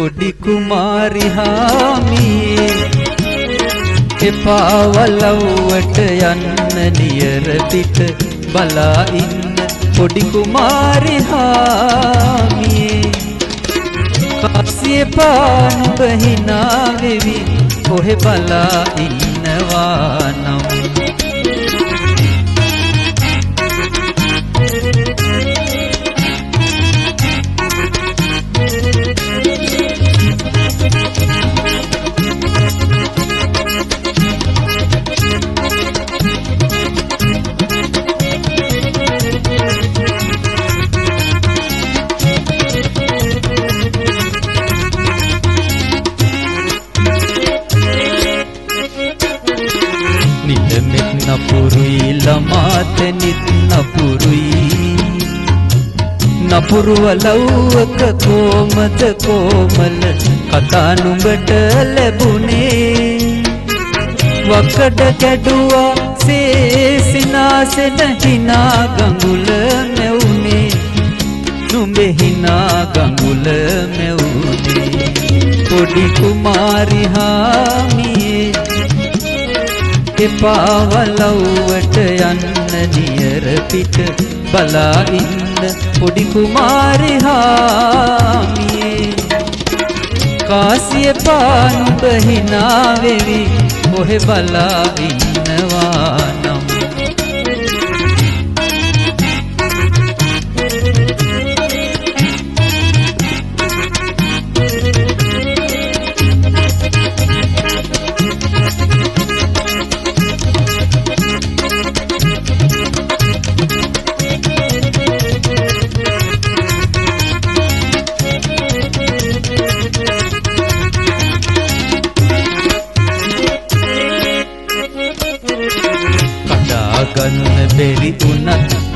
छोड़ी कुमारी हामी पावलवट अन्न नियर पिट बला इन छोड़ी कुमारी हामी पासे पान बहिना वेवी ओहे बला इन वानम पुरुवलौक कोमत कोमल कथानुबट लबुने वकट कटुआ से सिना से नहिना गंगुल में उने नुबे हिना गंगुल में उने कोडी कुमारी हामिए के पावलौट अन्न नियर पिट बला इंद पुडी कुमारी हामिए कासिय पानु बहिना वेवी ओहे बला इंद वानम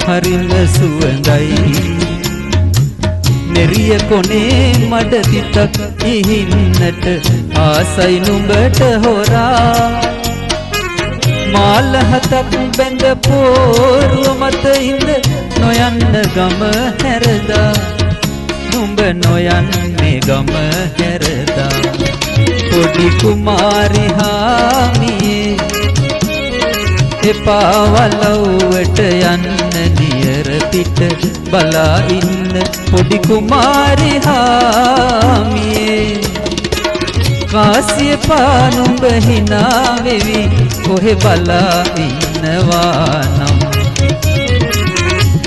हरिम सुवंदाई नेरिय कोने मडति तक इहिन्नट आसई नुबट होरा माल हतक बेंद पोरुव मत इंद नोयन्न गम हेरदा नुब नोयन्ने गम हेरदा कोडी कुमारी हामिए पावलवट अन्न नियर पिट बला इन पोडी कुमारी हामिए कासिय पानु बहिना वेवी ओहे बला इन वानम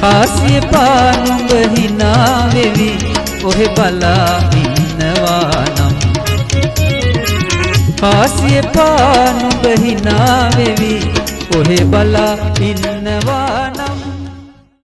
कासिय पानु बहिना वेवी ओहे बला इन वानम कासिय पानु बहिना वेवी ओहे बला इन्नवान।